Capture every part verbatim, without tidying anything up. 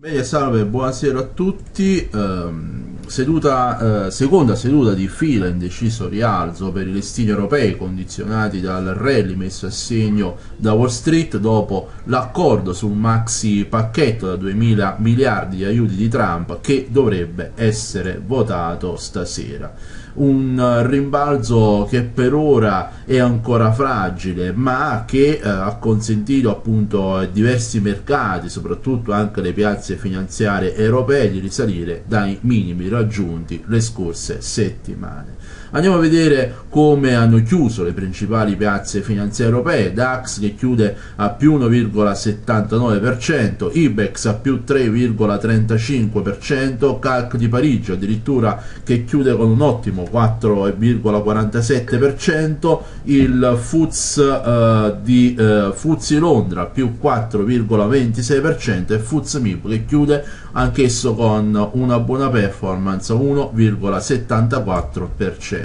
Bene, salve, buonasera a tutti. Ehm, seduta, eh, seconda seduta di fila indeciso rialzo per i listini europei condizionati dal rally messo a segno da Wall Street dopo l'accordo sul maxi pacchetto da duemila miliardi di aiuti di Trump che dovrebbe essere votato stasera. Un rimbalzo che per ora è ancora fragile, ma che eh, ha consentito appunto a diversi mercati, soprattutto anche le piazze finanziarie europee, di risalire dai minimi raggiunti le scorse settimane. Andiamo a vedere come hanno chiuso le principali piazze finanziarie europee. DAX che chiude a più uno virgola settantanove per cento, IBEX a più tre virgola trentacinque per cento, C A C di Parigi addirittura che chiude con un ottimo quattro virgola quarantasette per cento, il F T S E eh, di eh, F T S E Londra più quattro virgola ventisei per cento e F T S E M I B che chiude anch'esso con una buona performance uno virgola settantaquattro per cento.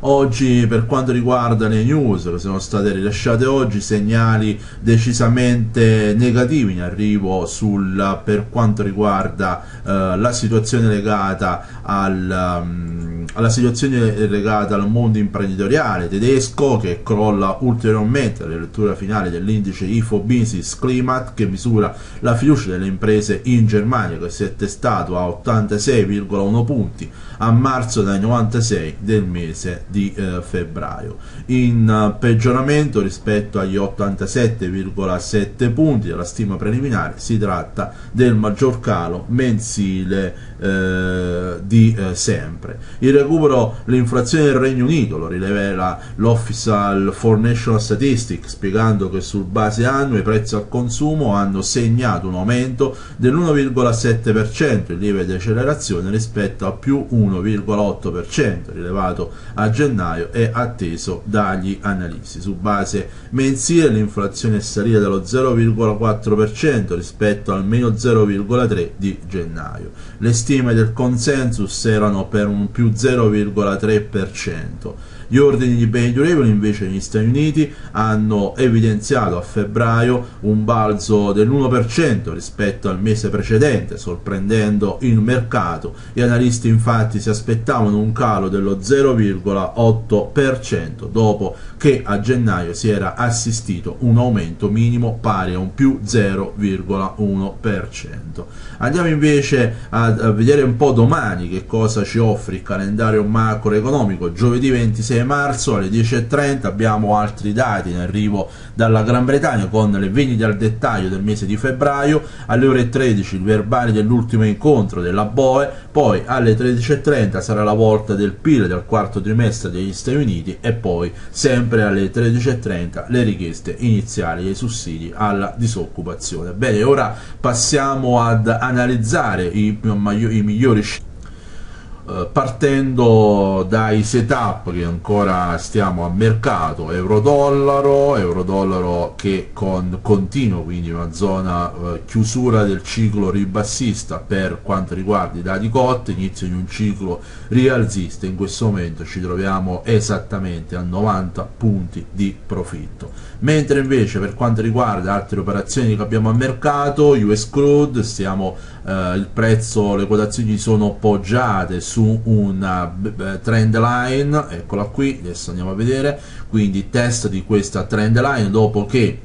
Oggi, per quanto riguarda le news che sono state rilasciate oggi, segnali decisamente negativi in arrivo sul, per quanto riguarda eh, la situazione legata al um, alla situazione legata al mondo imprenditoriale tedesco, che crolla ulteriormente alla lettura finale dell'indice I F O Business Climate, che misura la fiducia delle imprese in Germania, che si è attestato a ottantasei virgola uno punti a marzo, dai novantasei del mese di eh, febbraio, in eh, peggioramento rispetto agli ottantasette virgola sette punti della stima preliminare. Si tratta del maggior calo mensile eh, di eh, sempre. Il recupero, l'inflazione del Regno Unito lo rileva l'Official for National Statistics, spiegando che sul base annuo i prezzi al consumo hanno segnato un aumento dell'uno virgola sette per cento, in lieve decelerazione rispetto a più uno virgola otto per cento rilevato a gennaio e atteso dagli analisti. Su base mensile l'inflazione è salita dello zero virgola quattro per cento rispetto al meno zero virgola tre per cento di gennaio. Le stime del consensus erano per un più zero virgola tre per cento. Gli ordini di beni durevoli invece negli Stati Uniti hanno evidenziato a febbraio un balzo dell'uno per cento rispetto al mese precedente, sorprendendo il mercato. Gli analisti infatti si aspettavano un calo dello zero virgola otto per cento, dopo che a gennaio si era assistito un aumento minimo pari a un più zero virgola uno per cento. Andiamo invece a vedere un po' domani che cosa ci offre il calendario macroeconomico. Giovedì ventisei marzo alle dieci e trenta abbiamo altri dati in arrivo dalla Gran Bretagna, con le vendite al dettaglio del mese di febbraio, alle ore tredici il verbale dell'ultimo incontro della B O E, poi alle tredici e trenta sarà la volta del P I L del quarto trimestre degli Stati Uniti e poi sempre alle tredici e trenta le richieste iniziali dei sussidi alla disoccupazione. Bene, ora passiamo ad analizzare i, i migliori scenari, partendo dai setup che ancora stiamo a mercato. Euro-dollaro, euro-dollaro che con continuo, quindi una zona eh, chiusura del ciclo ribassista per quanto riguarda i dati C O T, inizio di un ciclo rialzista. In questo momento ci troviamo esattamente a novanta punti di profitto, mentre invece per quanto riguarda altre operazioni che abbiamo a mercato, U S Crude, stiamo eh, il prezzo, le quotazioni sono poggiate su su una trend line, eccola qui, adesso andiamo a vedere, quindi test di questa trend line, dopo che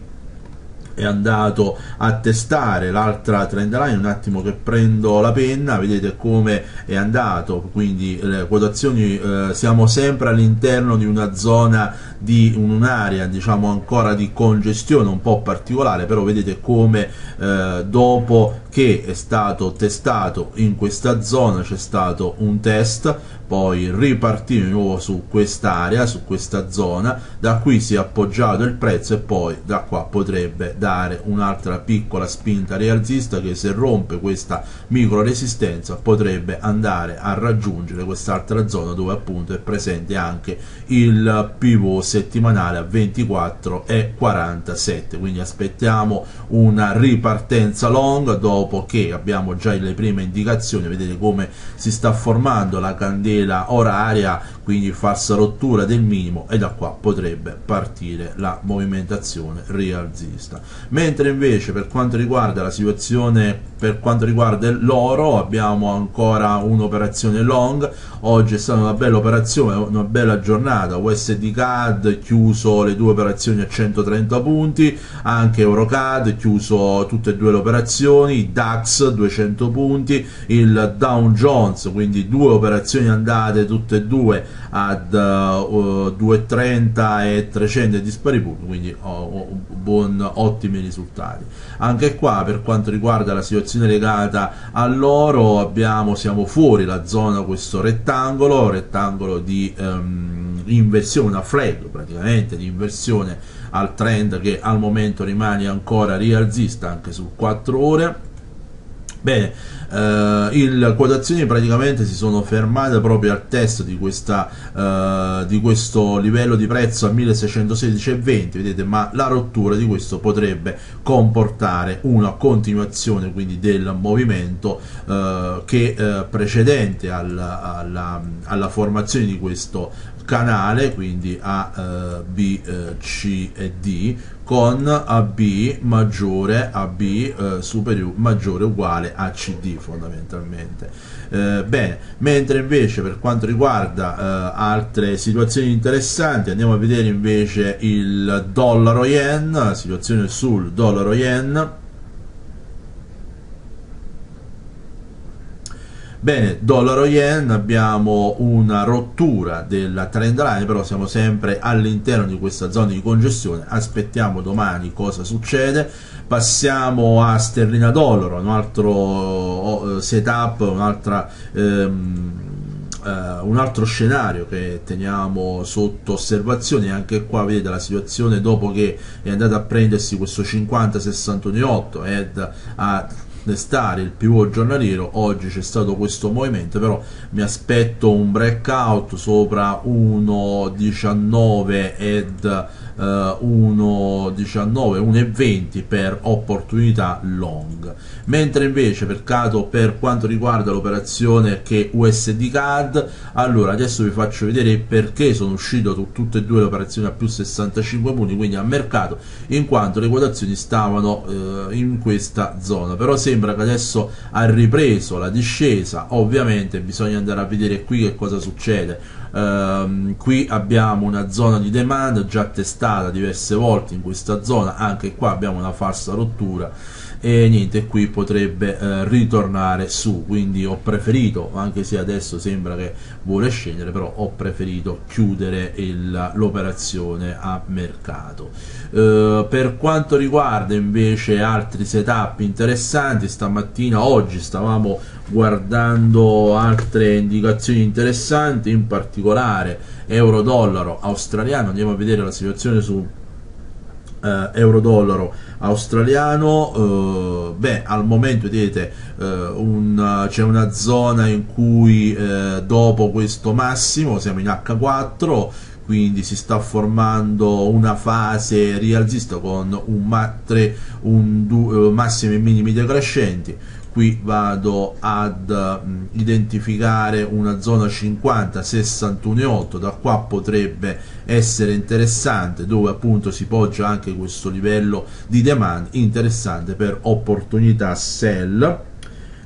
è andato a testare l'altra trend line. Un attimo che prendo la penna, vedete come è andato, quindi le quotazioni eh, siamo sempre all'interno di una zona, di un'area diciamo ancora di congestione un po' particolare, però vedete come eh, dopo che è stato testato in questa zona c'è stato un test, poi ripartire di nuovo su quest'area, su questa zona, da qui si è appoggiato il prezzo e poi da qua potrebbe dare un'altra piccola spinta rialzista, che se rompe questa micro resistenza potrebbe andare a raggiungere quest'altra zona dove appunto è presente anche il pivot settimanale a ventiquattro e quarantasette, quindi aspettiamo una ripartenza long dopo che abbiamo già le prime indicazioni. Vedete come si sta formando la candela oraria, quindi falsa rottura del minimo, e da qua potrebbe partire la movimentazione rialzista. Mentre invece per quanto riguarda la situazione, per quanto riguarda l'oro, abbiamo ancora un'operazione long. Oggi è stata una bella operazione, una bella giornata. U S D CAD chiuso le due operazioni a centotrenta punti, anche EURCAD chiuso tutte e due le operazioni, DAX duecento punti, il Dow Jones, quindi due operazioni andate tutte e due ad uh, duecentotrenta e trecento e dispari punti, quindi oh, buon, ottimi risultati. Anche qua per quanto riguarda la situazione legata all'oro, abbiamo, siamo fuori la zona, questo rettangolo, rettangolo di um, inversione, una flag praticamente di inversione al trend, che al momento rimane ancora rialzista anche su quattro ore. Bene, eh, le quotazioni praticamente si sono fermate proprio al test di, questa, eh, di questo livello di prezzo a milleseicentosedici e venti, vedete, ma la rottura di questo potrebbe comportare una continuazione quindi del movimento eh, che eh, precedente al, alla, alla formazione di questo canale, quindi A, eh, B, eh, C e D, con A B maggiore, A B eh, superiore, maggiore uguale a C D fondamentalmente. Eh, bene, mentre invece per quanto riguarda eh, altre situazioni interessanti, andiamo a vedere invece il dollaro yen, la situazione sul dollaro yen. Bene, dollaro yen, abbiamo una rottura della trend line, però siamo sempre all'interno di questa zona di congestione, aspettiamo domani cosa succede. Passiamo a sterlina dollaro, un altro setup, un'altra ehm, Uh, un altro scenario che teniamo sotto osservazione. Anche qua vedete la situazione dopo che è andata a prendersi questo cinquanta sessantuno virgola otto ed a testare il pivot giornaliero, oggi c'è stato questo movimento, però mi aspetto un breakout sopra uno virgola diciannove ed uh, uno virgola diciannove, uno virgola venti per opportunità long. Mentre invece mercato per quanto riguarda l'operazione che U S D CAD, allora adesso vi faccio vedere perché sono uscito su tutte e due le operazioni a più sessantacinque punti, quindi a mercato, in quanto le quotazioni stavano eh, in questa zona, però sembra che adesso ha ripreso la discesa. Ovviamente bisogna andare a vedere qui che cosa succede. Ehm, qui abbiamo una zona di demand già testata diverse volte in questa zona, anche qua abbiamo una falsa rottura e niente, qui potrebbe eh, ritornare su, quindi ho preferito, anche se adesso sembra che vuole scendere, però ho preferito chiudere l'operazione a mercato. Eh, per quanto riguarda invece altri setup interessanti, stamattina, oggi stavamo guardando altre indicazioni interessanti, in particolare euro dollaro australiano. Andiamo a vedere la situazione su Uh, euro-dollaro australiano. Uh, beh, al momento vedete uh, un, uh, c'è una zona in cui uh, dopo questo massimo siamo in H quattro, quindi si sta formando una fase rialzista con un, matre, un uh, massimi e minimi decrescenti. Qui vado ad uh, identificare una zona cinquanta sessantuno virgola otto, da qua potrebbe essere interessante, dove appunto si poggia anche questo livello di demand interessante per opportunità sell.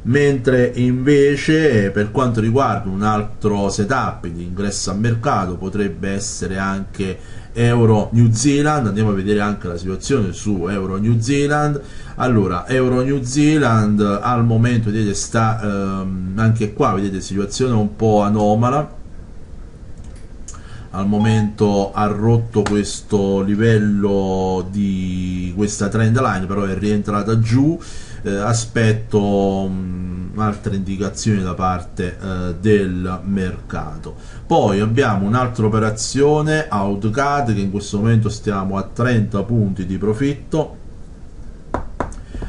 Mentre invece per quanto riguarda un altro setup di ingresso a mercato potrebbe essere anche Euro New Zealand. Andiamo a vedere anche la situazione su Euro New Zealand. Allora, Euro New Zealand al momento vedete sta ehm, anche qua vedete situazione un po' anomala, al momento ha rotto questo livello di questa trend line, però è rientrata giù. Eh, aspetto mh, altre indicazioni da parte eh, del mercato. Poi abbiamo un'altra operazione AUDCAD, che in questo momento stiamo a trenta punti di profitto.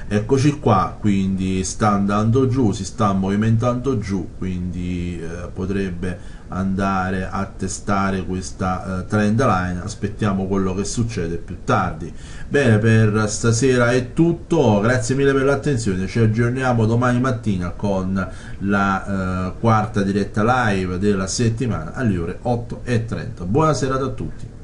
Eccoci qua, quindi sta andando giù, si sta movimentando giù, quindi eh, potrebbe andare a testare questa eh, trend line. Aspettiamo quello che succede più tardi. Bene, per stasera è tutto, grazie mille per l'attenzione, ci aggiorniamo domani mattina con la eh, quarta diretta live della settimana alle ore otto e trenta. Buona serata a tutti.